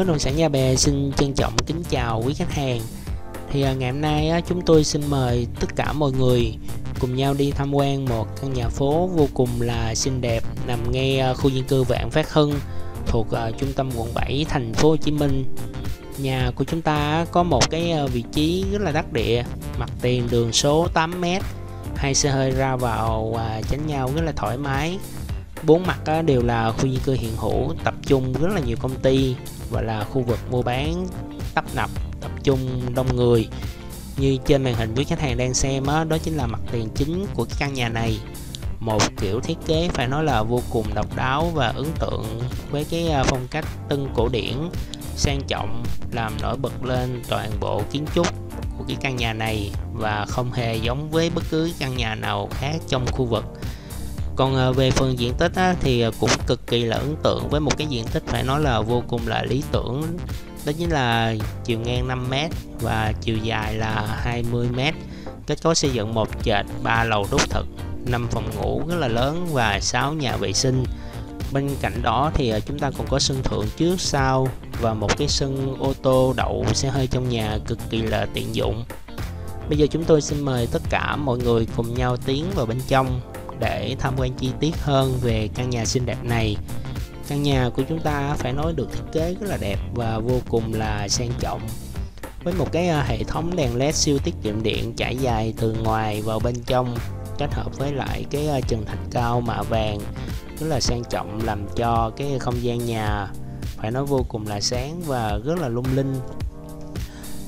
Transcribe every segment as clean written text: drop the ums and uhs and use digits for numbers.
Bất Động Sản Nhà Bè xin trân trọng kính chào quý khách hàng. Thì ngày hôm nay chúng tôi xin mời tất cả mọi người cùng nhau đi tham quan một căn nhà phố vô cùng là xinh đẹp nằm ngay khu dân cư Vạn Phát Hưng thuộc trung tâm quận 7 thành phố Hồ Chí Minh. Nhà của chúng ta có một cái vị trí rất là đắc địa, mặt tiền đường số 8 m, hai xe hơi ra vào tránh nhau rất là thoải mái. Bốn mặt đều là khu dân cư hiện hữu, tập trung rất là nhiều công ty và là khu vực mua bán tấp nập, tập trung đông người. Như trên màn hình quý khách hàng đang xem đó chính là mặt tiền chính của cái căn nhà này. Một kiểu thiết kế phải nói là vô cùng độc đáo và ấn tượng với cái phong cách tân cổ điển sang trọng, làm nổi bật lên toàn bộ kiến trúc của cái căn nhà này và không hề giống với bất cứ căn nhà nào khác trong khu vực. Còn về phần diện tích thì cũng cực kỳ là ấn tượng với một cái diện tích phải nói là vô cùng là lý tưởng, đó chính là chiều ngang 5 m và chiều dài là 20 m, kết cấu xây dựng một trệt 3 lầu đúc thực, 5 phòng ngủ rất là lớn và 6 nhà vệ sinh. Bên cạnh đó thì chúng ta còn có sân thượng trước sau và một cái sân ô tô đậu xe hơi trong nhà cực kỳ là tiện dụng. Bây giờ chúng tôi xin mời tất cả mọi người cùng nhau tiến vào bên trong để tham quan chi tiết hơn về căn nhà xinh đẹp này. Căn nhà của chúng ta phải nói được thiết kế rất là đẹp và vô cùng là sang trọng, với một cái hệ thống đèn led siêu tiết kiệm điện trải dài từ ngoài vào bên trong, kết hợp với lại cái trần thạch cao mạ vàng rất là sang trọng, làm cho cái không gian nhà phải nói vô cùng là sáng và rất là lung linh.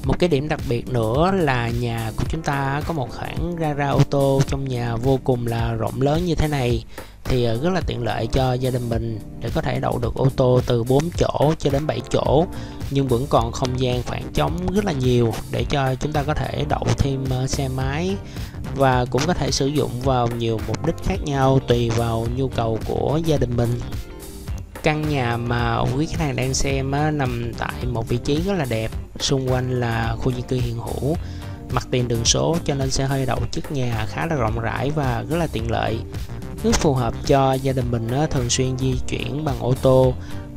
Một cái điểm đặc biệt nữa là nhà của chúng ta có một khoảng gara ô tô trong nhà vô cùng là rộng lớn như thế này, thì rất là tiện lợi cho gia đình mình để có thể đậu được ô tô từ 4 chỗ cho đến 7 chỗ, nhưng vẫn còn không gian khoảng trống rất là nhiều để cho chúng ta có thể đậu thêm xe máy và cũng có thể sử dụng vào nhiều mục đích khác nhau tùy vào nhu cầu của gia đình mình. Căn nhà mà quý khách hàng đang xem nằm tại một vị trí rất là đẹp, xung quanh là khu dân cư hiện hữu, mặt tiền đường số, cho nên xe hơi đậu trước nhà khá là rộng rãi và rất là tiện lợi, rất phù hợp cho gia đình mình thường xuyên di chuyển bằng ô tô.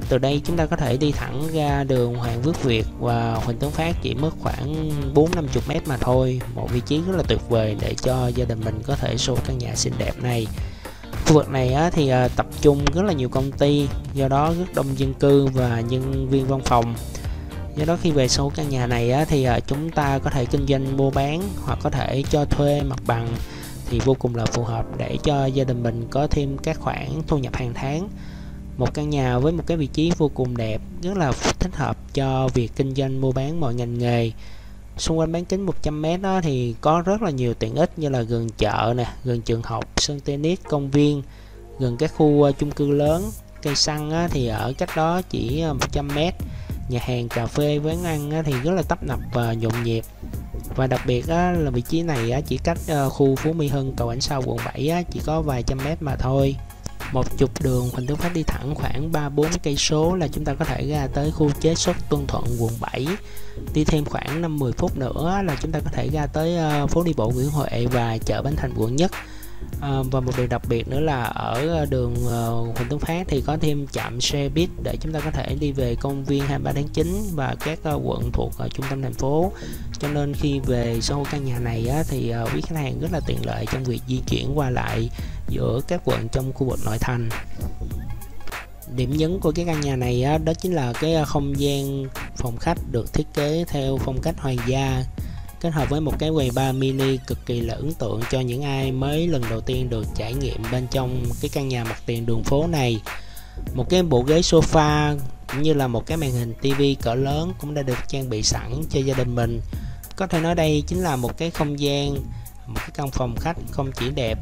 Từ đây chúng ta có thể đi thẳng ra đường Hoàng Vước Việt và Huỳnh Tấn Phát chỉ mất khoảng 40-50 m mà thôi, một vị trí rất là tuyệt vời để cho gia đình mình có thể show căn nhà xinh đẹp này. Khu vực này thì tập trung rất là nhiều công ty, do đó rất đông dân cư và nhân viên văn phòng. Do đó khi về show căn nhà này thì chúng ta có thể kinh doanh mua bán hoặc có thể cho thuê mặt bằng thì vô cùng là phù hợp để cho gia đình mình có thêm các khoản thu nhập hàng tháng. Một căn nhà với một cái vị trí vô cùng đẹp, rất là thích hợp cho việc kinh doanh mua bán mọi ngành nghề. Xung quanh bán kính 100 m đó thì có rất là nhiều tiện ích như là gần chợ nè, gần trường học, sân tennis, công viên, gần các khu chung cư lớn, cây xăng thì ở cách đó chỉ 100 m, nhà hàng, cà phê, quán ăn thì rất là tấp nập và nhộn nhịp. Và đặc biệt là vị trí này chỉ cách khu Phú Mỹ Hưng, cầu Ảnh Sau, quận 7 chỉ có vài trăm mét mà thôi. Một trục đường Huỳnh Tấn Phát đi thẳng khoảng 3-4 cây số là chúng ta có thể ra tới khu chế xuất Tuân Thuận, quận 7. Đi thêm khoảng 5-10 phút nữa là chúng ta có thể ra tới phố đi bộ Nguyễn Huệ và chợ Bến Thành, quận Nhất. Và một điều đặc biệt nữa là ở đường Huỳnh Tấn Phát thì có thêm trạm xe buýt để chúng ta có thể đi về công viên 23/9 và các quận thuộc trung tâm thành phố. Cho nên khi về sau căn nhà này thì quý khách hàng rất là tiện lợi trong việc di chuyển qua lại giữa các quận trong khu vực nội thành. Điểm nhấn của cái căn nhà này đó chính là cái không gian phòng khách được thiết kế theo phong cách hoàng gia, kết hợp với một cái quầy bar mini cực kỳ là ấn tượng cho những ai mới lần đầu tiên được trải nghiệm bên trong cái căn nhà mặt tiền đường phố này. Một cái bộ ghế sofa cũng như là một cái màn hình tivi cỡ lớn cũng đã được trang bị sẵn cho gia đình mình. Có thể nói đây chính là một cái không gian, một cái căn phòng khách không chỉ đẹp,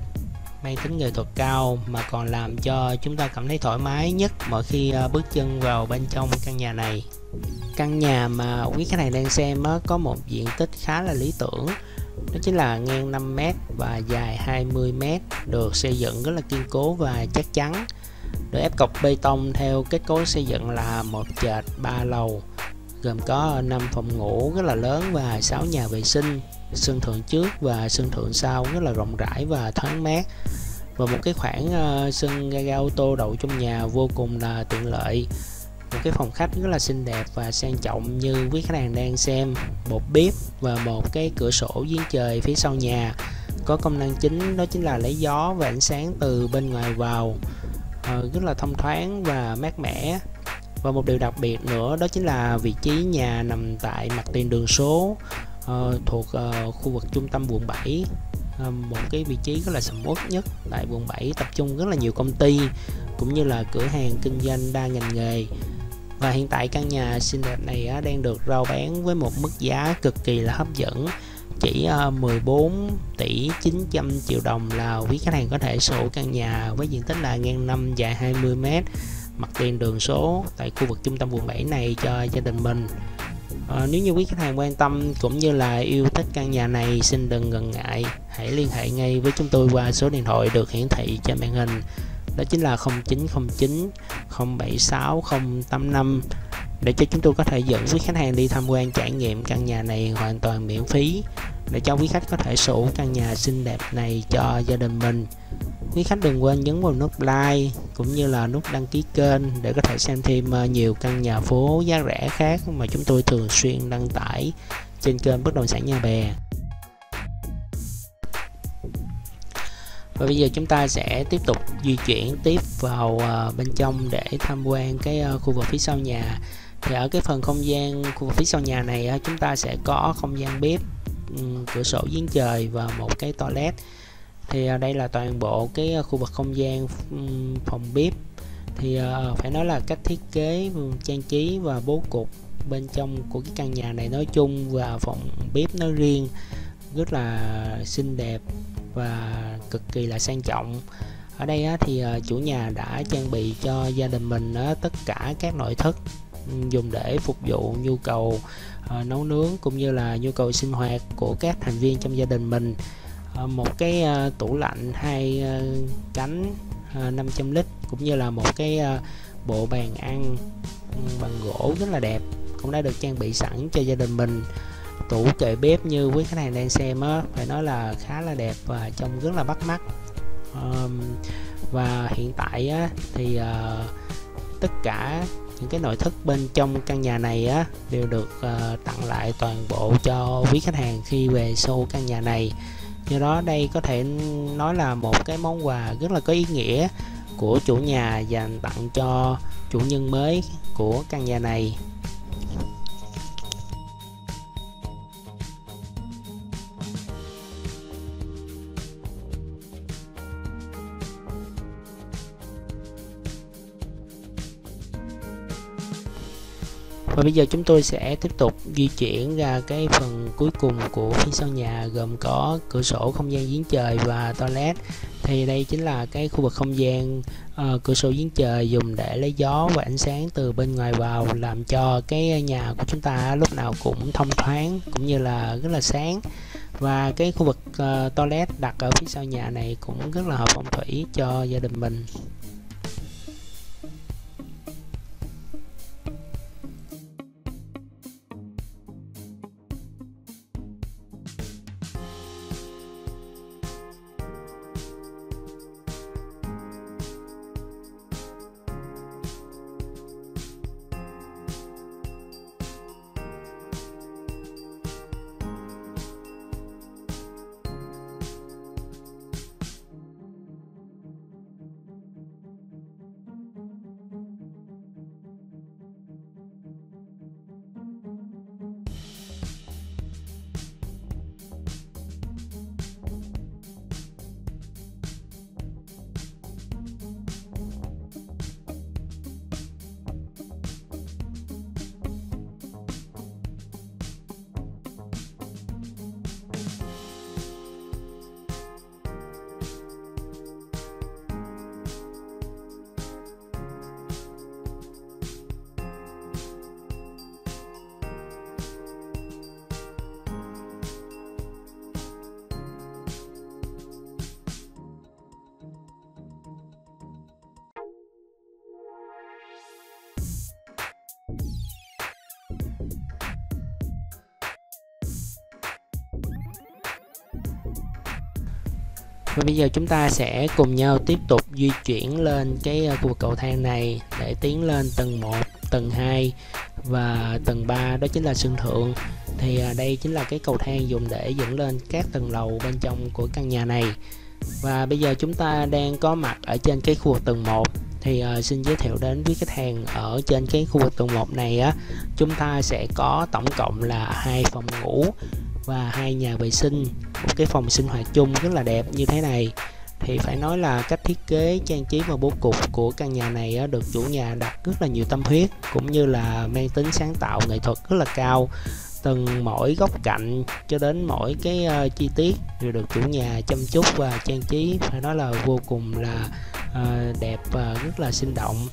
mang tính nghệ thuật cao mà còn làm cho chúng ta cảm thấy thoải mái nhất mỗi khi bước chân vào bên trong căn nhà này. Căn nhà mà quý khách hàng đang xem có một diện tích khá là lý tưởng, đó chính là ngang 5 m và dài 20 m, được xây dựng rất là kiên cố và chắc chắn, được ép cọc bê tông theo kết cấu xây dựng là một trệt 3 lầu, gồm có 5 phòng ngủ rất là lớn và 6 nhà vệ sinh. Sân thượng trước và sân thượng sau rất là rộng rãi và thoáng mát, và một cái khoảng sân gara ô tô đậu trong nhà vô cùng là tiện lợi. một cái phòng khách rất là xinh đẹp và sang trọng như quý khách hàng đang xem. Một bếp và một cái cửa sổ giếng trời phía sau nhà có công năng chính đó chính là lấy gió và ánh sáng từ bên ngoài vào, rất là thông thoáng và mát mẻ. Và một điều đặc biệt nữa đó chính là vị trí nhà nằm tại mặt tiền đường số, thuộc khu vực trung tâm quận 7, một cái vị trí rất là sầm uất nhất tại quận 7, tập trung rất là nhiều công ty cũng như là cửa hàng kinh doanh đa ngành nghề. Và hiện tại căn nhà xinh đẹp này đang được rao bán với một mức giá cực kỳ là hấp dẫn, chỉ 14 tỷ 900 triệu đồng là quý khách hàng có thể sở căn nhà với diện tích là ngang 5 dài 20 m, mặt tiền đường số tại khu vực trung tâm quận 7 này cho gia đình mình. Nếu như quý khách hàng quan tâm cũng như là yêu thích căn nhà này, xin đừng ngần ngại, hãy liên hệ ngay với chúng tôi qua số điện thoại được hiển thị trên màn hình, đó chính là 0909 076 085 để cho chúng tôi có thể dẫn quý khách hàng đi tham quan trải nghiệm căn nhà này hoàn toàn miễn phí, để cho quý khách có thể sở hữu căn nhà xinh đẹp này cho gia đình mình. Quý khách đừng quên nhấn vào nút like cũng như là nút đăng ký kênh để có thể xem thêm nhiều căn nhà phố giá rẻ khác mà chúng tôi thường xuyên đăng tải trên kênh Bất Động Sản Nhà Bè. Và bây giờ chúng ta sẽ tiếp tục di chuyển tiếp vào bên trong để tham quan cái khu vực phía sau nhà. Thì ở cái phần không gian khu vực phía sau nhà này chúng ta sẽ có không gian bếp, cửa sổ giếng trời và một cái toilet. Thì đây là toàn bộ cái khu vực không gian phòng bếp. Thì phải nói là cách thiết kế, trang trí và bố cục bên trong của cái căn nhà này nói chung và phòng bếp nói riêng rất là xinh đẹp và cực kỳ là sang trọng. Ở đây thì chủ nhà đã trang bị cho gia đình mình tất cả các nội thất dùng để phục vụ nhu cầu nấu nướng cũng như là nhu cầu sinh hoạt của các thành viên trong gia đình mình. Một cái tủ lạnh 2 cánh 500 lít cũng như là một cái bộ bàn ăn bằng gỗ rất là đẹp cũng đã được trang bị sẵn cho gia đình mình. Tủ kệ bếp như quý khách hàng đang xem phải nói là khá là đẹp và trông rất là bắt mắt. Và hiện tại thì tất cả những cái nội thất bên trong căn nhà này đều được tặng lại toàn bộ cho quý khách hàng khi về show căn nhà này. Do đó đây có thể nói là một cái món quà rất là có ý nghĩa của chủ nhà dành tặng cho chủ nhân mới của căn nhà này. Và bây giờ chúng tôi sẽ tiếp tục di chuyển ra cái phần cuối cùng của phía sau nhà gồm có cửa sổ, không gian giếng trời và toilet. Thì đây chính là cái khu vực không gian cửa sổ giếng trời dùng để lấy gió và ánh sáng từ bên ngoài vào, làm cho cái nhà của chúng ta lúc nào cũng thông thoáng cũng như là rất là sáng. Và cái khu vực toilet đặt ở phía sau nhà này cũng rất là hợp phong thủy cho gia đình mình. Và bây giờ chúng ta sẽ cùng nhau tiếp tục di chuyển lên cái khu vực cầu thang này để tiến lên tầng 1, tầng 2 và tầng 3, đó chính là sân thượng. Thì đây chính là cái cầu thang dùng để dẫn lên các tầng lầu bên trong của căn nhà này. Và bây giờ chúng ta đang có mặt ở trên cái khu vực tầng 1. Thì xin giới thiệu đến với khách hàng ở trên cái khu vực tầng 1 này á, chúng ta sẽ có tổng cộng là 2 phòng ngủ và 2 nhà vệ sinh, một cái phòng sinh hoạt chung rất là đẹp như thế này. Thì phải nói là cách thiết kế, trang trí và bố cục của căn nhà này á, được chủ nhà đặt rất là nhiều tâm huyết, cũng như là mang tính sáng tạo nghệ thuật rất là cao. Từng mỗi góc cạnh cho đến mỗi cái chi tiết đều được chủ nhà chăm chút và trang trí phải nói là vô cùng là đẹp và rất là sinh động.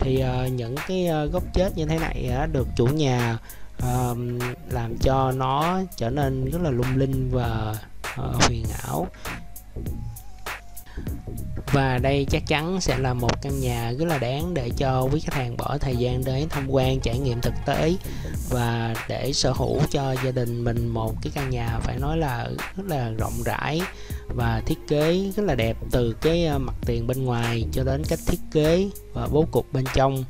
Thì những cái góc chết như thế này được chủ nhà làm cho nó trở nên rất là lung linh và huyền ảo. Và đây chắc chắn sẽ là một căn nhà rất là đáng để cho quý khách hàng bỏ thời gian đến tham quan, trải nghiệm thực tế và để sở hữu cho gia đình mình một cái căn nhà phải nói là rất là rộng rãi và thiết kế rất là đẹp, từ cái mặt tiền bên ngoài cho đến cách thiết kế và bố cục bên trong.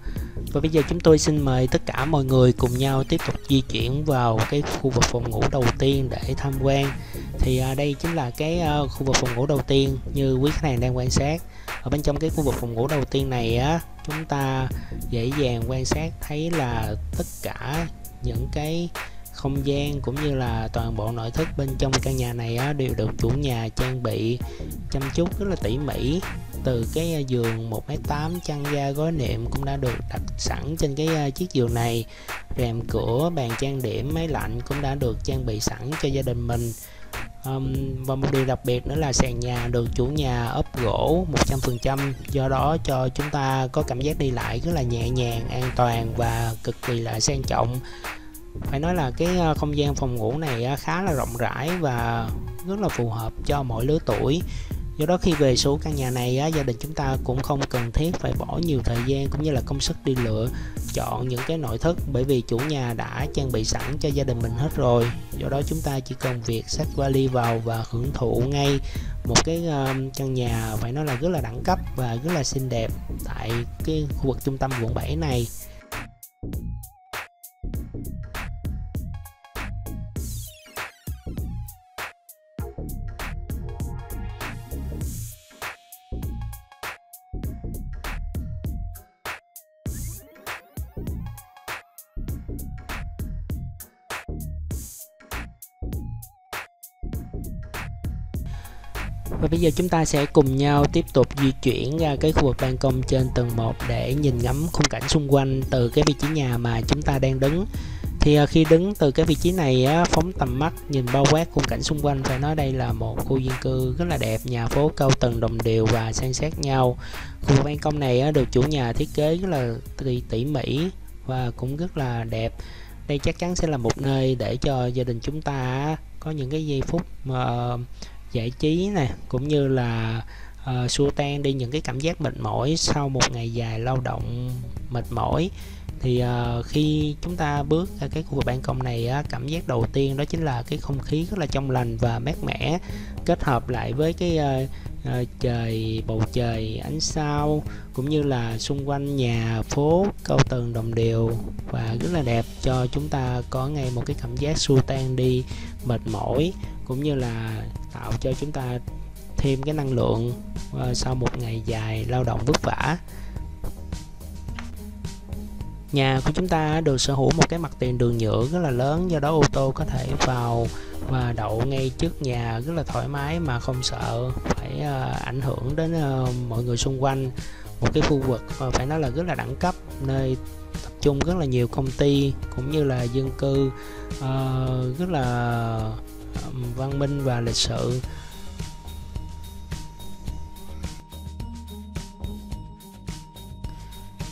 Và bây giờ chúng tôi xin mời tất cả mọi người cùng nhau tiếp tục di chuyển vào cái khu vực phòng ngủ đầu tiên để tham quan. Thì đây chính là cái khu vực phòng ngủ đầu tiên như quý khách hàng đang quan sát. Ở bên trong cái khu vực phòng ngủ đầu tiên này á, chúng ta dễ dàng quan sát thấy là tất cả những cái không gian cũng như là toàn bộ nội thất bên trong căn nhà này á, đều được chủ nhà trang bị chăm chút rất là tỉ mỉ. Từ cái giường 1m8 chăn ga gối nệm cũng đã được đặt sẵn trên cái chiếc giường này. Rèm cửa, bàn trang điểm, máy lạnh cũng đã được trang bị sẵn cho gia đình mình. Và một điều đặc biệt nữa là sàn nhà được chủ nhà ốp gỗ 100%, do đó cho chúng ta có cảm giác đi lại rất là nhẹ nhàng, an toàn và cực kỳ là sang trọng. Phải nói là cái không gian phòng ngủ này khá là rộng rãi và rất là phù hợp cho mọi lứa tuổi. Do đó khi về số căn nhà này á, gia đình chúng ta cũng không cần thiết phải bỏ nhiều thời gian cũng như là công sức đi lựa chọn những cái nội thất, bởi vì chủ nhà đã trang bị sẵn cho gia đình mình hết rồi. Do đó chúng ta chỉ cần việc xách vali vào và hưởng thụ ngay một cái căn nhà phải nói là rất là đẳng cấp và rất là xinh đẹp tại cái khu vực trung tâm quận 7 này. Và bây giờ chúng ta sẽ cùng nhau tiếp tục di chuyển ra cái khu vực ban công trên tầng 1 để nhìn ngắm khung cảnh xung quanh từ cái vị trí nhà mà chúng ta đang đứng. Thì khi đứng từ cái vị trí này á, phóng tầm mắt nhìn bao quát khung cảnh xung quanh, phải nói đây là một khu dân cư rất là đẹp, nhà phố cao tầng đồng đều và san sát nhau. Khu vực ban công này á, được chủ nhà thiết kế rất là tỉ mỉ và cũng rất là đẹp. Đây chắc chắn sẽ là một nơi để cho gia đình chúng ta có những cái giây phút mà giải trí nè, cũng như là xua tan đi những cái cảm giác mệt mỏi sau một ngày dài lao động mệt mỏi. Thì khi chúng ta bước ra cái khu vực ban công này á, cảm giác đầu tiên đó chính là cái không khí rất là trong lành và mát mẻ, kết hợp lại với cái bầu trời ánh sao cũng như là xung quanh nhà phố cao tầng đồng đều và rất là đẹp, cho chúng ta có ngay một cái cảm giác xua tan đi mệt mỏi, cũng như là tạo cho chúng ta thêm cái năng lượng sau một ngày dài lao động vất vả. Nhà của chúng ta được sở hữu một cái mặt tiền đường nhựa rất là lớn, do đó ô tô có thể vào và đậu ngay trước nhà rất là thoải mái mà không sợ phải ảnh hưởng đến mọi người xung quanh. Một cái khu vực phải nói là rất là đẳng cấp, nơi tập trung rất là nhiều công ty cũng như là dân cư rất là văn minh và lịch sự.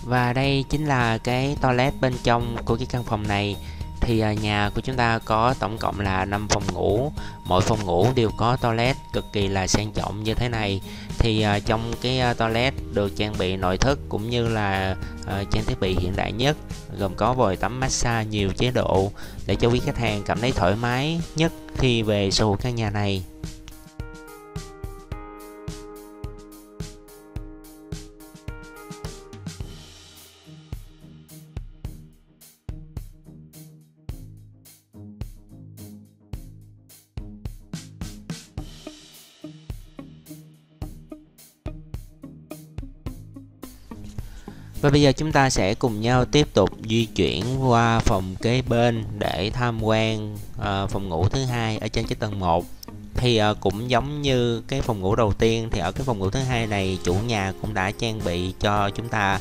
Và đây chính là cái toilet bên trong của cái căn phòng này. Thì nhà của chúng ta có tổng cộng là 5 phòng ngủ, mỗi phòng ngủ đều có toilet cực kỳ là sang trọng như thế này. Thì trong cái toilet được trang bị nội thất cũng như là trang thiết bị hiện đại nhất, gồm có vòi tắm massage nhiều chế độ để cho quý khách hàng cảm thấy thoải mái nhất khi về sở hữu căn nhà này. Và bây giờ chúng ta sẽ cùng nhau tiếp tục di chuyển qua phòng kế bên để tham quan phòng ngủ thứ hai ở trên cái tầng 1. Thì cũng giống như cái phòng ngủ đầu tiên, thì ở cái phòng ngủ thứ hai này chủ nhà cũng đã trang bị cho chúng ta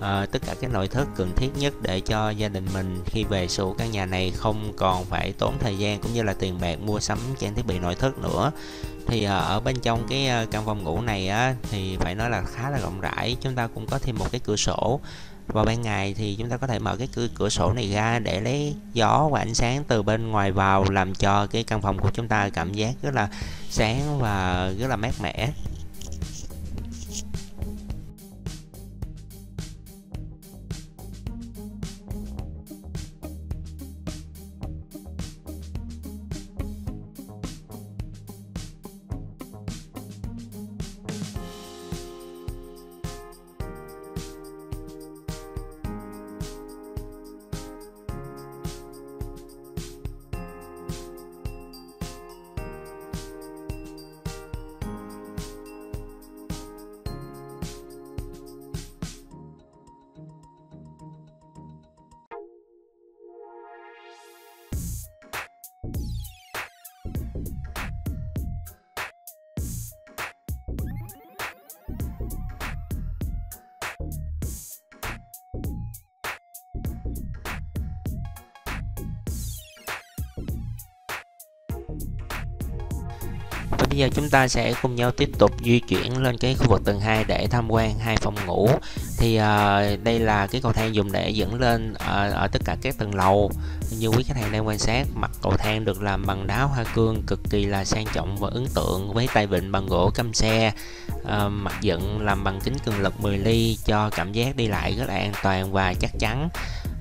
tất cả các nội thất cần thiết nhất để cho gia đình mình khi về sở hữu căn nhà này không còn phải tốn thời gian cũng như là tiền bạc mua sắm trang thiết bị nội thất nữa. Thì ở bên trong cái căn phòng ngủ này á, thì phải nói là khá là rộng rãi. Chúng ta cũng có thêm một cái cửa sổ. Vào ban ngày thì chúng ta có thể mở cái cửa sổ này ra để lấy gió và ánh sáng từ bên ngoài vào, làm cho cái căn phòng của chúng ta cảm giác rất là sáng và rất là mát mẻ. Và bây giờ chúng ta sẽ cùng nhau tiếp tục di chuyển lên cái khu vực tầng 2 để tham quan hai phòng ngủ. Thì đây là cái cầu thang dùng để dẫn lên ở tất cả các tầng lầu. Như quý khách hàng đang quan sát, mặt cầu thang được làm bằng đá hoa cương cực kỳ là sang trọng và ấn tượng, với tay vịn bằng gỗ căm xe, mặt dựng làm bằng kính cường lực 10 ly cho cảm giác đi lại rất là an toàn và chắc chắn.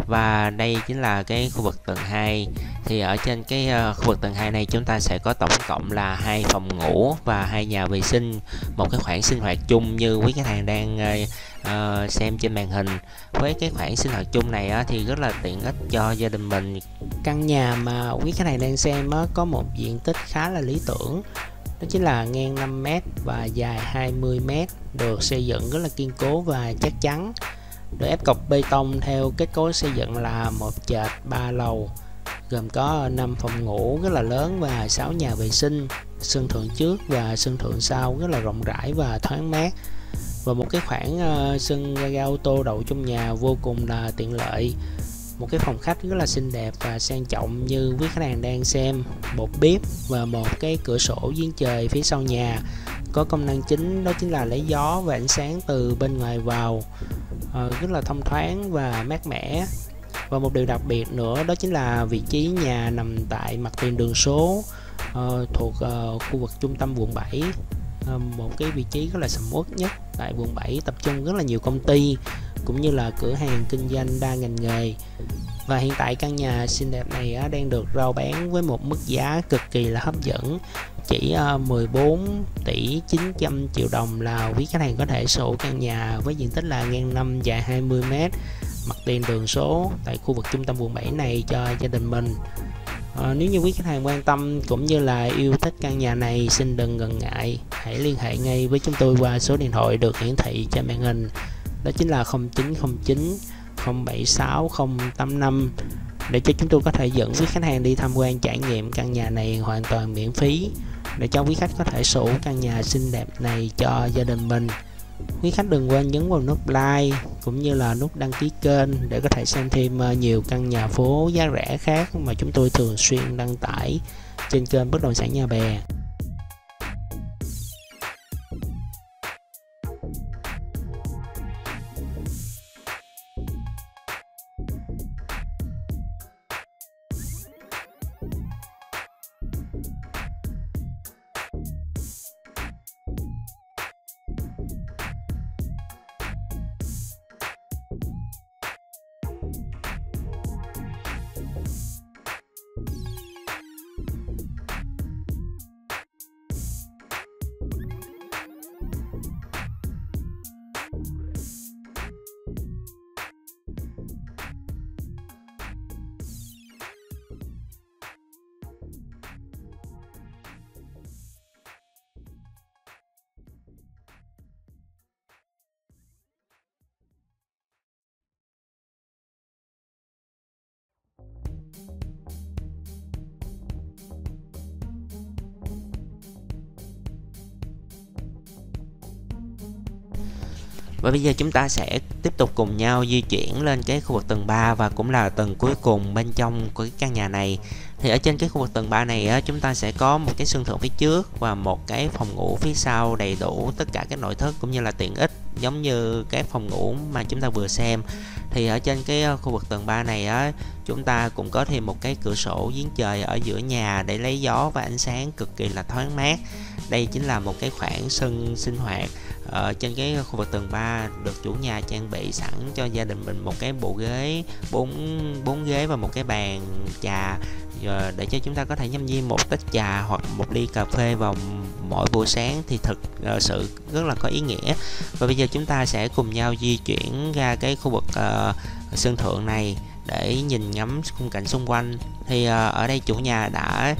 Và đây chính là cái khu vực tầng 2. Thì ở trên cái khu vực tầng 2 này chúng ta sẽ có tổng cộng là hai phòng ngủ và hai nhà vệ sinh, một cái khoảng sinh hoạt chung như quý khách hàng đang xem trên màn hình. Với cái khoảng sinh hoạt chung này thì rất là tiện ích cho gia đình mình. Căn nhà mà quý khách hàng đang xem có một diện tích khá là lý tưởng, đó chính là ngang 5m và dài 20m, được xây dựng rất là kiên cố và chắc chắn, được ép cọc bê tông theo kết cấu xây dựng là một trệt 3 lầu, gồm có 5 phòng ngủ rất là lớn và 6 nhà vệ sinh. Sân thượng trước và sân thượng sau rất là rộng rãi và thoáng mát, và một cái khoảng sân ga ô tô đậu trong nhà vô cùng là tiện lợi. Một cái phòng khách rất là xinh đẹp và sang trọng như quý khách hàng đang xem, một bếp và một cái cửa sổ giếng trời phía sau nhà, có công năng chính đó chính là lấy gió và ánh sáng từ bên ngoài vào, rất là thông thoáng và mát mẻ. Và một điều đặc biệt nữa đó chính là vị trí nhà nằm tại mặt tiền đường số, thuộc khu vực trung tâm quận 7, một cái vị trí rất là sầm uất nhất tại quận 7, tập trung rất là nhiều công ty cũng như là cửa hàng kinh doanh đa ngành nghề. Và hiện tại căn nhà xinh đẹp này đang được rao bán với một mức giá cực kỳ là hấp dẫn, chỉ 14 tỷ 900 triệu đồng là quý khách hàng có thể sở hữu căn nhà với diện tích là ngang 5 dài 20m, mặt tiền đường số tại khu vực trung tâm quận 7 này cho gia đình mình. Nếu như quý khách hàng quan tâm cũng như là yêu thích căn nhà này, xin đừng ngần ngại, hãy liên hệ ngay với chúng tôi qua số điện thoại được hiển thị trên màn hình, đó chính là 0909 076 085 để cho chúng tôi có thể dẫn quý khách hàng đi tham quan trải nghiệm căn nhà này hoàn toàn miễn phí, để cho quý khách có thể sở hữu căn nhà xinh đẹp này cho gia đình mình. Quý khách đừng quên nhấn vào nút like cũng như là nút đăng ký kênh để có thể xem thêm nhiều căn nhà phố giá rẻ khác mà chúng tôi thường xuyên đăng tải trên kênh Bất Động Sản Nhà Bè. Và bây giờ chúng ta sẽ tiếp tục cùng nhau di chuyển lên cái khu vực tầng 3 và cũng là tầng cuối cùng bên trong của cái căn nhà này. Thì ở trên cái khu vực tầng 3 này chúng ta sẽ có một cái sân thượng phía trước và một cái phòng ngủ phía sau đầy đủ tất cả các nội thất cũng như là tiện ích giống như cái phòng ngủ mà chúng ta vừa xem. Thì ở trên cái khu vực tầng 3 này chúng ta cũng có thêm một cái cửa sổ giếng trời ở giữa nhà để lấy gió và ánh sáng cực kỳ là thoáng mát. Đây chính là một cái khoảng sân sinh hoạt ở trên cái khu vực tầng 3 được chủ nhà trang bị sẵn cho gia đình mình một cái bộ ghế, bốn ghế và một cái bàn trà để cho chúng ta có thể nhâm nhi một tách trà hoặc một ly cà phê vào mỗi buổi sáng thì thực sự rất là có ý nghĩa. Và bây giờ chúng ta sẽ cùng nhau di chuyển ra cái khu vực sân thượng này để nhìn ngắm khung cảnh xung quanh. Thì ở đây chủ nhà đã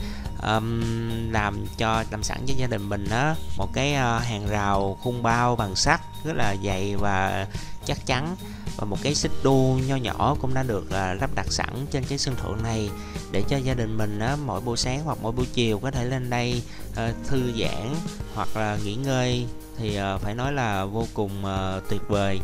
làm sẵn cho gia đình mình đó một cái hàng rào khung bao bằng sắt rất là dày và chắc chắn, và một cái xích đu nho nhỏ cũng đã được lắp đặt sẵn trên cái sân thượng này để cho gia đình mình mỗi buổi sáng hoặc mỗi buổi chiều có thể lên đây thư giãn hoặc là nghỉ ngơi. Thì phải nói là vô cùng tuyệt vời.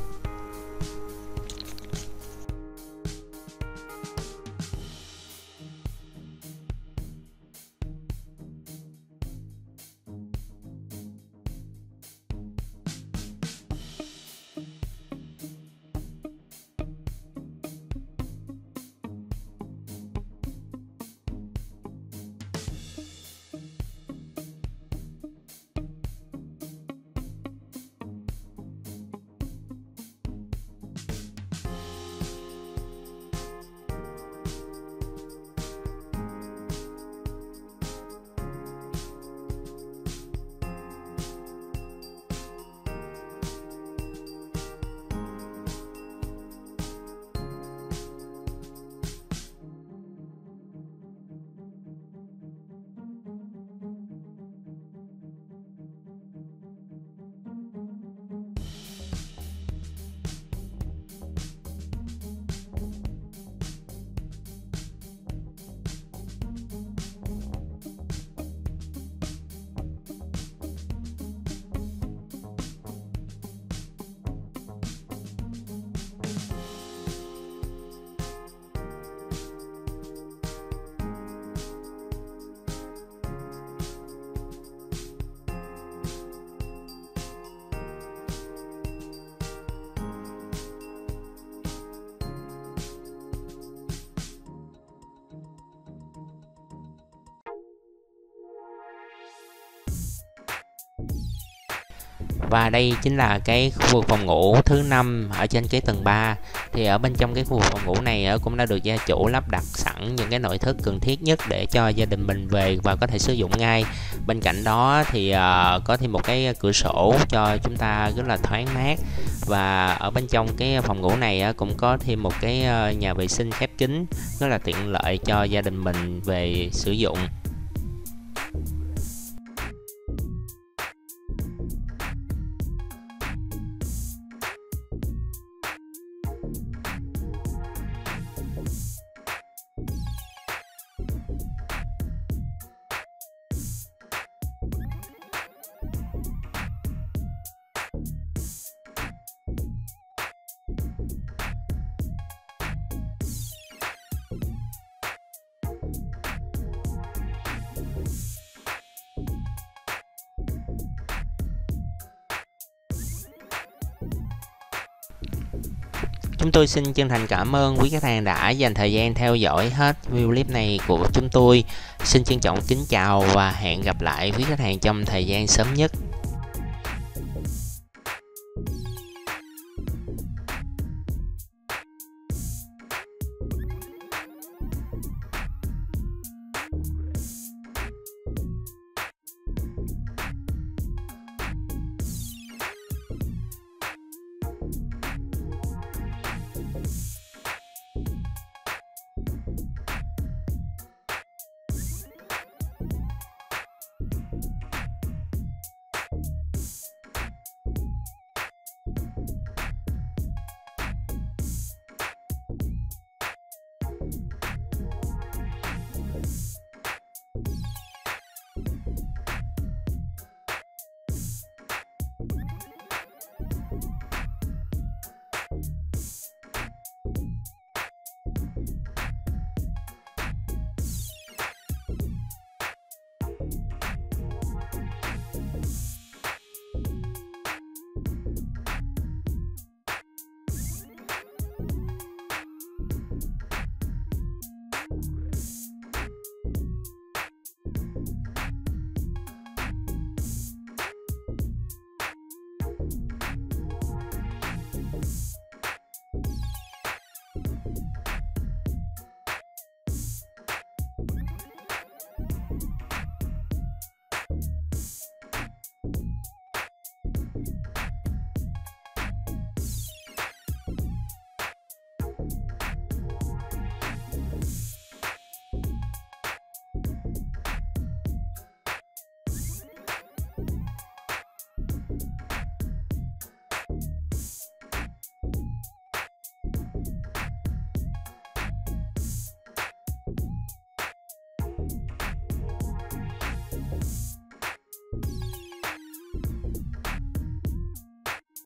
Và đây chính là cái khu vực phòng ngủ thứ 5 ở trên cái tầng 3. Thì ở bên trong cái khu vực phòng ngủ này cũng đã được gia chủ lắp đặt sẵn những cái nội thất cần thiết nhất để cho gia đình mình về và có thể sử dụng ngay. Bên cạnh đó thì có thêm một cái cửa sổ cho chúng ta rất là thoáng mát. Và ở bên trong cái phòng ngủ này cũng có thêm một cái nhà vệ sinh khép kín rất là tiện lợi cho gia đình mình về sử dụng. Chúng tôi xin chân thành cảm ơn quý khách hàng đã dành thời gian theo dõi hết video clip này của chúng tôi. Xin trân trọng kính chào và hẹn gặp lại quý khách hàng trong thời gian sớm nhất.